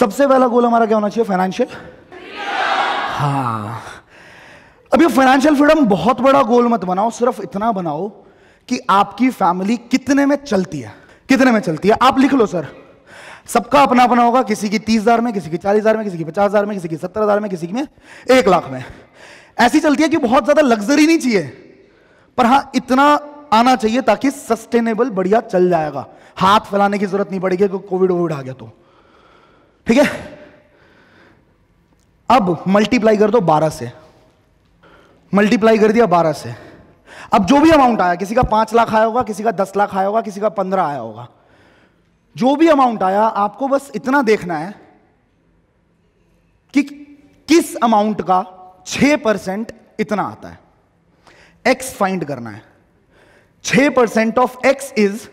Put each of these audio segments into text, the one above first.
सबसे पहला गोल हमारा क्या होना चाहिए? फाइनेंशियल। हाँ, अब ये फाइनेंशियल फ्रीडम बहुत बड़ा गोल मत बनाओ, सिर्फ इतना बनाओ कि आपकी फैमिली कितने में चलती है, कितने में चलती है आप लिख लो। सर सबका अपना अपना होगा, किसी की 30,000 में, किसी की 40,000 में, किसी की 50,000 में, किसी की 70,000 में, किसी की में 1,00,000 में ऐसी चलती है कि बहुत ज्यादा लग्जरी नहीं चाहिए, पर हाँ इतना आना चाहिए ताकि सस्टेनेबल बढ़िया चल जाएगा, हाथ फैलाने की जरूरत नहीं पड़ेगी क्योंकि कोविड वोविड आ गया तो। ठीक है, अब मल्टीप्लाई कर दो 12 से, मल्टीप्लाई कर दिया 12 से। अब जो भी अमाउंट आया, किसी का 5,00,000 आया होगा, किसी का 10,00,000 आया होगा, किसी का 15 आया होगा, जो भी अमाउंट आया आपको बस इतना देखना है कि किस अमाउंट का 6% इतना आता है, एक्स फाइंड करना है। 6% of X is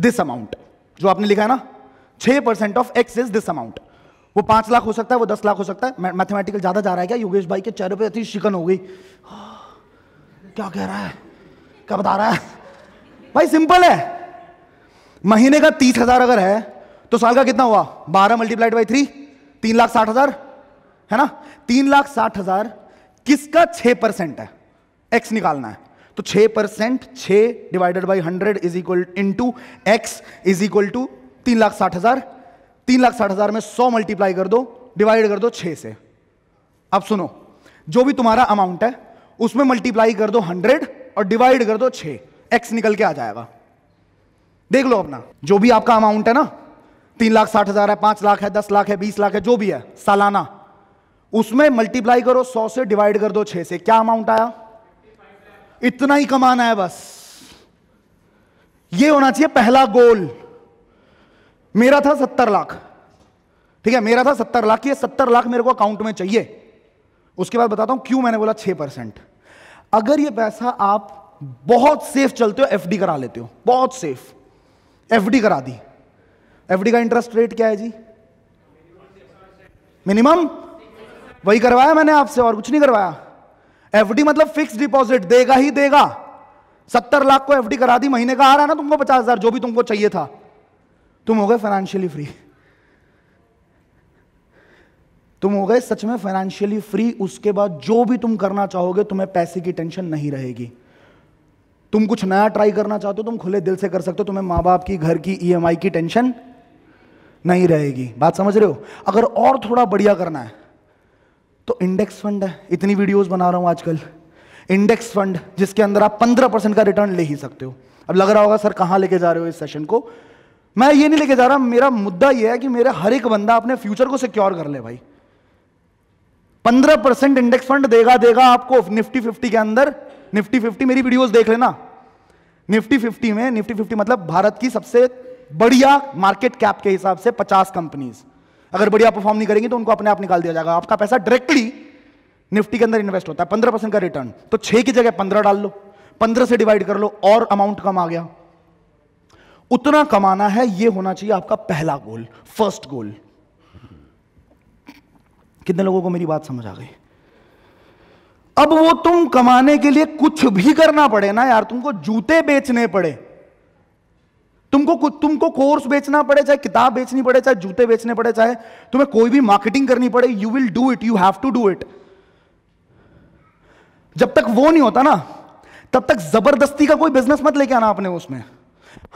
this amount, जो आपने लिखा है ना, 6% of X is this amount. वो 5,00,000 हो सकता है, वो 10,00,000 हो सकता है। मैथमेटिकल ज्यादा जा रहा है क्या? योगेश भाई के चेहरे पे अति शिकन हो गई, क्या कह रहा है, क्या बता रहा है भाई? सिंपल है, महीने का 30,000 अगर है तो साल का कितना हुआ? 12 × 3 3,60,000 है ना। 3,60,000 किसका 6% है? एक्स निकालना है, तो 6% 6 ÷ 100 is equal into X is equal to 3,60,000। 3,60,000 में 100 मल्टीप्लाई कर दो, डिवाइड कर दो 6 से। अब सुनो, जो भी तुम्हारा अमाउंट है उसमें मल्टीप्लाई कर दो 100 और डिवाइड कर दो 6, एक्स निकल के आ जाएगा। देख लो अपना, जो भी आपका अमाउंट है ना, 3,60,000 है, 5,00,000 है, 10,00,000 है, 20,00,000 है, जो भी है सालाना, उसमें मल्टीप्लाई करो 100 से, डिवाइड कर दो 6 से। क्या अमाउंट आया? इतना ही कमाना है बस, ये होना चाहिए पहला गोल। मेरा था 70,00,000, ठीक है, मेरा था 70,00,000। ये 70,00,000 मेरे को अकाउंट में चाहिए। उसके बाद बताता हूं क्यों मैंने बोला 6%। अगर ये पैसा आप बहुत सेफ चलते हो, एफडी करा लेते हो, बहुत सेफ एफडी करा दी, एफडी का इंटरेस्ट रेट क्या है जी? मिनिमम वही करवाया मैंने आपसे, और कुछ नहीं करवाया। एफडी मतलब फिक्स डिपॉजिट, देगा ही देगा। 70,00,000 को एफडी करा दी, महीने का आ रहा ना तुमको 50,000, जो भी तुमको चाहिए था, तुम हो गए फाइनेंशियली फ्री। तुम हो गए सच में फाइनेंशियली फ्री। उसके बाद जो भी तुम करना चाहोगे, तुम्हें पैसे की टेंशन नहीं रहेगी। तुम कुछ नया ट्राई करना चाहते हो, तुम खुले दिल से कर सकते हो, तुम्हें माँ बाप की, घर की EMI की टेंशन नहीं रहेगी। बात समझ रहे हो? अगर और थोड़ा बढ़िया करना है तो इंडेक्स फंड है, इतनी वीडियोज बना रहा हूं आजकल। इंडेक्स फंड जिसके अंदर आप 15% का रिटर्न ले ही सकते हो। अब लग रहा होगा सर कहाँ लेके जा रहे हो इस सेशन को, मैं ये नहीं लेके जा रहा। मेरा मुद्दा ये है कि मेरा हर एक बंदा अपने फ्यूचर को सिक्योर कर ले भाई। 15% इंडेक्स फंड देगा देगा आपको। निफ्टी 50 के अंदर, निफ्टी 50 मेरी वीडियोस देख लेना, निफ्टी 50 में, निफ्टी 50 मतलब भारत की सबसे बढ़िया मार्केट कैप के हिसाब से 50 कंपनीज अगर बढ़िया परफॉर्म नहीं करेंगी तो उनको अपने आप निकाल दिया जाएगा। आपका पैसा डायरेक्टली निफ्टी के अंदर इन्वेस्ट होता है, 15% का रिटर्न। तो 6 की जगह 15 डाल लो, 15 से डिवाइड कर लो और अमाउंट कम आ गया। उतना कमाना है, ये होना चाहिए आपका पहला गोल, फर्स्ट गोल। कितने लोगों को मेरी बात समझ आ गई? अब वो तुम कमाने के लिए कुछ भी करना पड़े ना यार, तुमको जूते बेचने पड़े, तुमको कोर्स बेचना पड़े, चाहे किताब बेचनी पड़े, चाहे जूते बेचने पड़े, चाहे तुम्हें कोई भी मार्केटिंग करनी पड़े, you will do it, you have to do it. जब तक वो नहीं होता ना, तब तक जबरदस्ती का कोई बिजनेस मत लेके आना अपने उसमें।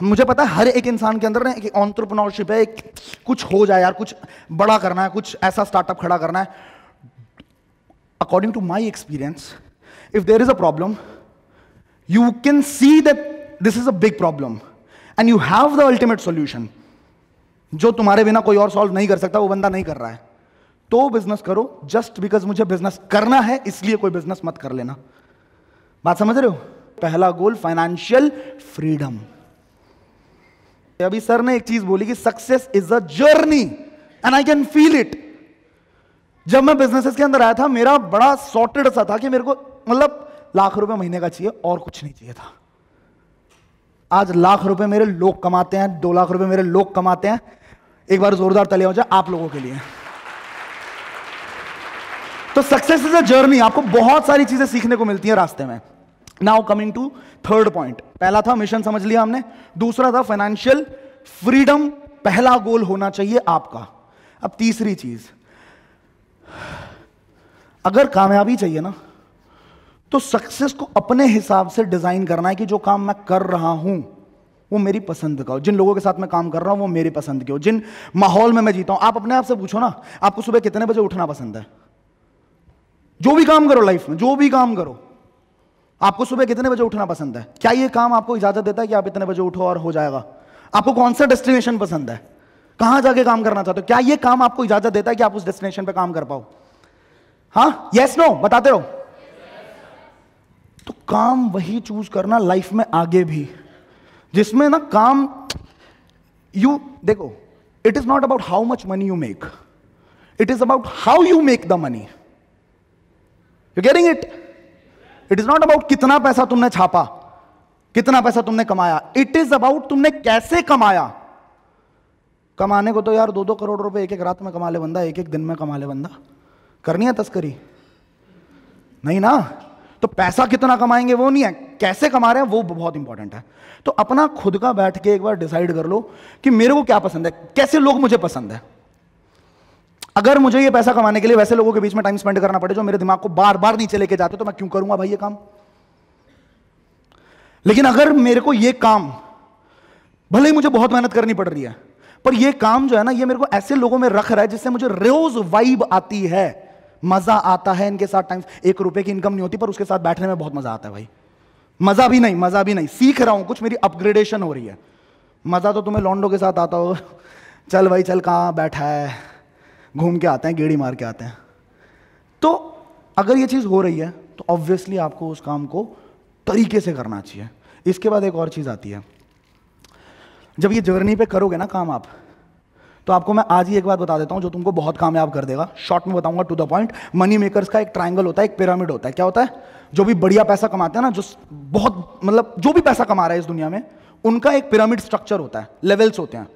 मुझे पता है हर एक इंसान के अंदर ना एक एंटरप्रेन्योरशिप है, एक कुछ हो जाए यार, कुछ बड़ा करना है, कुछ ऐसा स्टार्टअप खड़ा करना है। According to my experience, if there is a problem, you can see that this is a big problem and you have the ultimate solution. जो तुम्हारे बिना कोई और सॉल्व नहीं कर सकता, वो बंदा नहीं कर रहा है, तो बिजनेस करो। जस्ट बिकॉज मुझे बिजनेस करना है इसलिए कोई बिजनेस मत कर लेना। बात समझ रहे हो? पहला गोल फाइनेंशियल फ्रीडम। अभी सर ने एक चीज बोली कि success is a journey and I can feel it. जब मैं बिजनेसेस के अंदर आया था, मेरा बड़ा सॉर्टेड सा था कि मेरे को मतलब ₹1,00,000 महीने का चाहिए और कुछ नहीं चाहिए था। आज ₹1,00,000 मेरे लोग कमाते हैं, ₹2,00,000 मेरे लोग कमाते हैं। एक बार जोरदार तले हो जाए आप लोगों के लिए। तो सक्सेस इज अ जर्नी, आपको बहुत सारी चीजें सीखने को मिलती है रास्ते में। Now coming to third point. पहला था मिशन, समझ लिया हमने। दूसरा था फाइनेंशियल फ्रीडम, पहला गोल होना चाहिए आपका। अब तीसरी चीज, अगर कामयाबी चाहिए ना तो सक्सेस को अपने हिसाब से डिजाइन करना है कि जो काम मैं कर रहा हूं वो मेरी पसंद का हो, जिन लोगों के साथ मैं काम कर रहा हूं वो मेरे पसंद के हो, जिन माहौल में मैं जीता हूं। आप अपने आप से पूछो ना, आपको सुबह कितने बजे उठना पसंद है? जो भी काम करो लाइफ में, जो भी काम करो, आपको सुबह कितने बजे उठना पसंद है? क्या ये काम आपको इजाजत देता है कि आप इतने बजे उठो और हो जाएगा? आपको कौन सा डेस्टिनेशन पसंद है, कहां जाके काम करना चाहते हो? क्या ये काम आपको इजाजत देता है कि आप उस डेस्टिनेशन पे काम कर पाओ? हाँ, यस नो बताते रहो। तो काम वही चूज करना लाइफ में आगे भी, जिसमें ना काम यू देखो, it is not about how much money you make, it is about how you make the money. You getting it? It is not about कितना पैसा तुमने छापा, कितना पैसा तुमने कमाया, इट इज अबाउट तुमने कैसे कमाया। कमाने को तो यार 2-2 करोड़ रुपए एक एक रात में कमा ले बंदा, एक एक दिन में कमा ले बंदा। करनी है तस्करी? नहीं ना। तो पैसा कितना कमाएंगे वो नहीं है, कैसे कमा रहे हैं वो बहुत इंपॉर्टेंट है। तो अपना खुद का बैठ के एक बार डिसाइड कर लो कि मेरे को क्या पसंद है, कैसे लोग मुझे पसंद है। अगर मुझे ये पैसा कमाने के लिए वैसे लोगों के बीच में टाइम स्पेंड करना पड़े जो मेरे दिमाग को बार बार नीचे लेके जाते, तो मैं क्यों करूंगा भाई ये काम। लेकिन अगर मेरे को ये काम, भले ही मुझे बहुत मेहनत करनी पड़ रही है, पर ये काम जो है ना, ये मेरे को ऐसे लोगों में रख रहा है जिससे मुझे रोज वाइब आती है, मजा आता है इनके साथ टाइम। 1 रुपए की इनकम नहीं होती पर उसके साथ बैठने में बहुत मजा आता है भाई। मजा भी नहीं, सीख रहा हूं कुछ, मेरी अपग्रेडेशन हो रही है। मजा तो तुम्हें लॉन्डो के साथ आता हो, चल भाई चल, कहां बैठा है, घूम के आते हैं, गेड़ी मार के आते हैं। तो अगर ये चीज हो रही है तो ऑब्वियसली आपको उस काम को तरीके से करना चाहिए। इसके बाद एक और चीज आती है, जब ये जर्नी पे करोगे ना काम आप, तो आपको मैं आज ही एक बात बता देता हूं जो तुमको बहुत कामयाब कर देगा। शॉर्ट में बताऊंगा, to the point. Money makers का एक ट्रायंगल होता है, एक पिरामिड होता है। क्या होता है? जो भी बढ़िया पैसा कमाते हैं ना, जो बहुत मतलब जो भी पैसा कमा रहा है इस दुनिया में, उनका एक पिरामिड स्ट्रक्चर होता है, लेवल्स होते हैं।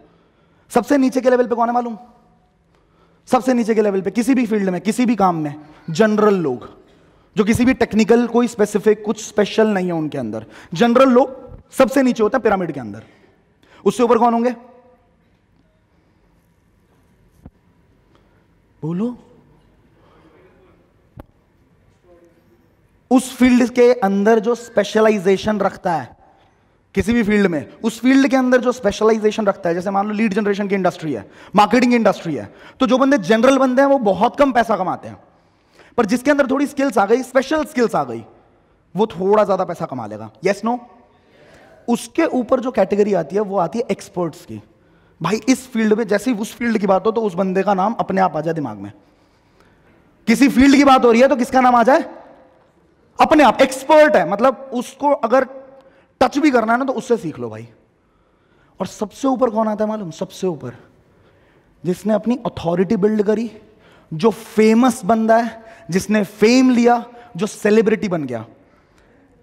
सबसे नीचे के लेवल पे कौन है मालूम? सबसे नीचे के लेवल पे किसी भी फील्ड में, किसी भी काम में, जनरल लोग, जो किसी भी टेक्निकल, कोई स्पेसिफिक कुछ स्पेशल नहीं है उनके अंदर, जनरल लोग सबसे नीचे होते हैं पिरामिड के अंदर। उससे ऊपर कौन होंगे बोलो? उस फील्ड के अंदर जो स्पेशलाइजेशन रखता है, किसी भी फील्ड में उस फील्ड के अंदर जो स्पेशलाइजेशन रखता है, जैसे मान लो लीड जनरेशन की इंडस्ट्री है, मार्केटिंग इंडस्ट्री है, तो जो बंदे जनरल बंदे हैं वो बहुत कम पैसा कमाते हैं, पर जिसके अंदर थोड़ी स्किल्स आ गई, स्पेशल स्किल्स आ गई, वो थोड़ा ज्यादा पैसा कमा लेगा। Yes no? उसके ऊपर जो कैटेगरी आती है वो आती है एक्सपर्ट्स की। भाई इस फील्ड में, जैसे ही उस फील्ड की बात हो तो उस बंदे का नाम अपने आप आ जाए दिमाग में। किसी फील्ड की बात हो रही है तो किसका नाम आ जाए अपने आप? एक्सपर्ट है, मतलब उसको अगर टच भी करना है ना तो उससे सीख लो भाई। और सबसे ऊपर कौन आता है मालूम? सबसे ऊपर जिसने अपनी अथॉरिटी बिल्ड करी, जो फेमस बंदा है, जिसने फेम लिया, जो सेलिब्रिटी बन गया।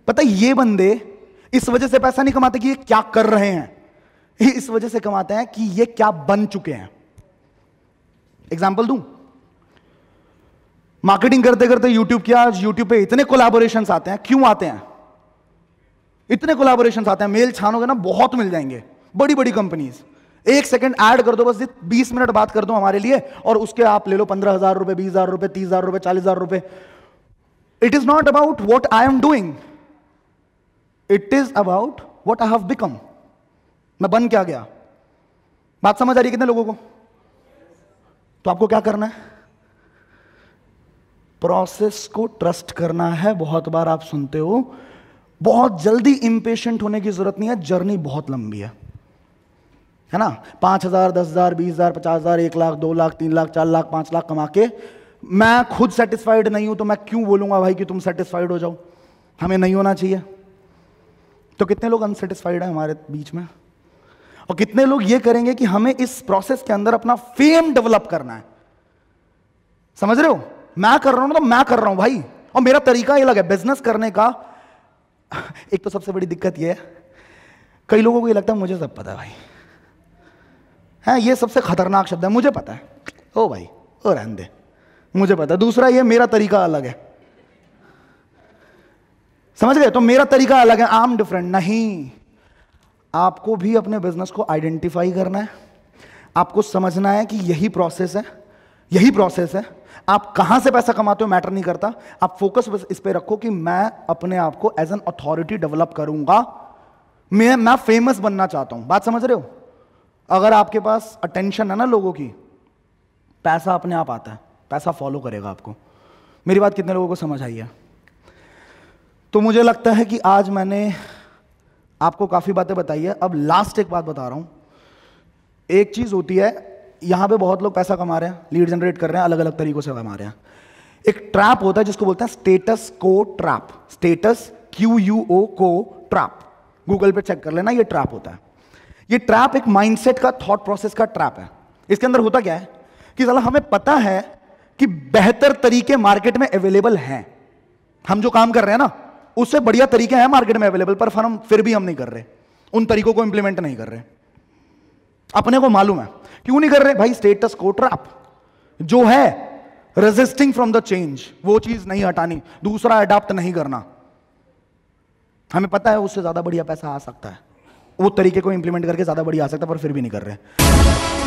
पता है ये बंदे इस वजह से पैसा नहीं कमाते कि ये क्या कर रहे हैं, ये इस वजह से कमाते हैं कि ये क्या बन चुके हैं। एग्जाम्पल दूं, मार्केटिंग करते करते यूट्यूब किया, यूट्यूब पे इतने कोलैबोरेशंस आते हैं। क्यों आते हैं? इतने कोलैबोरेशंस आते हैं, मेल छानोगे ना बहुत मिल जाएंगे। बड़ी बड़ी कंपनीज, 1 सेकंड ऐड कर दो, बस 20 मिनट बात कर दो हमारे लिए, और उसके आप ले लो 15,000 रुपए, 20,000 रुपए, 30,000 रुपए, 40,000 रुपए। It is not about what I am doing, it is about what I have become. मैं बन क्या गया? बात समझ आ रही है कितने लोगों को? तो आपको क्या करना है? प्रोसेस को ट्रस्ट करना है। बहुत बार आप सुनते हो, बहुत जल्दी इंपेशेंट होने की जरूरत नहीं है, जर्नी बहुत लंबी है ना। 5,000, 10,000, 20,000, 50,000, 1 लाख, 2 लाख, 3 लाख, 4 लाख, 5 लाख कमा के मैं खुद सेटिस्फाइड नहीं हूं तो मैं क्यों बोलूंगा भाई कि तुम सेटिस्फाइड हो जाओ? हमें नहीं होना चाहिए। तो कितने लोग अनसेटिस्फाइड हैं हमारे बीच में, और कितने लोग ये करेंगे कि हमें इस प्रोसेस के अंदर अपना फेम डेवलप करना है। समझ रहे हो? मैं कर रहा हूं तो मैं कर रहा हूं भाई, और मेरा तरीका अलग है बिजनेस करने का। एक तो सबसे बड़ी दिक्कत यह है, कई लोगों को ये लगता है मुझे सब पता है भाई, है ये सबसे खतरनाक शब्द है, मुझे पता है। ओ भाई ओ रहने दे, मुझे पता है। दूसरा ये मेरा तरीका अलग है, समझ गए? तो मेरा तरीका अलग है, आई एम डिफरेंट। नहीं, आपको भी अपने बिजनेस को आइडेंटिफाई करना है, आपको समझना है कि यही प्रोसेस है, यही प्रोसेस है। आप कहां से पैसा कमाते हो मैटर नहीं करता, आप फोकस बस इस पे रखो कि मैं अपने आप को एज एन अथॉरिटी डेवलप करूंगा, मैं फेमस बनना चाहता हूं। बात समझ रहे हो? अगर आपके पास अटेंशन है ना लोगों की, पैसा अपने आप आता है, पैसा फॉलो करेगा आपको। मेरी बात कितने लोगों को समझ आई है? तो मुझे लगता है कि आज मैंने आपको काफ़ी बातें बताई है। अब लास्ट एक बात बता रहा हूँ, एक चीज़ होती है, यहाँ पे बहुत लोग पैसा कमा रहे हैं, लीड जनरेट कर रहे हैं, अलग अलग तरीक़ों से कमा रहे हैं। एक ट्रैप होता है जिसको बोलते हैं स्टेटस को ट्रैप, स्टेटस QUO को ट्रैप, गूगल पे चेक कर लेना, ये ट्रैप होता है। ये ट्रैप एक माइंडसेट का, थॉट प्रोसेस का ट्रैप है। इसके अंदर होता क्या है कि साला हमें पता है कि बेहतर तरीके मार्केट में अवेलेबल हैं, हम जो काम कर रहे हैं ना उससे बढ़िया तरीके हैं मार्केट में अवेलेबल, पर फिर भी हम नहीं कर रहे, उन तरीकों को इंप्लीमेंट नहीं कर रहे। अपने को मालूम है क्यों नहीं कर रहे भाई, स्टेटस को ट्रैप जो है रेजिस्टिंग फ्रॉम द चेंज, वो चीज नहीं हटानी, दूसरा अडॉप्ट नहीं करना। हमें पता है उससे ज्यादा बढ़िया पैसा आ सकता है, वो तरीके को इंप्लीमेंट करके ज्यादा बढ़िया आ सकता है, पर फिर भी नहीं कर रहे।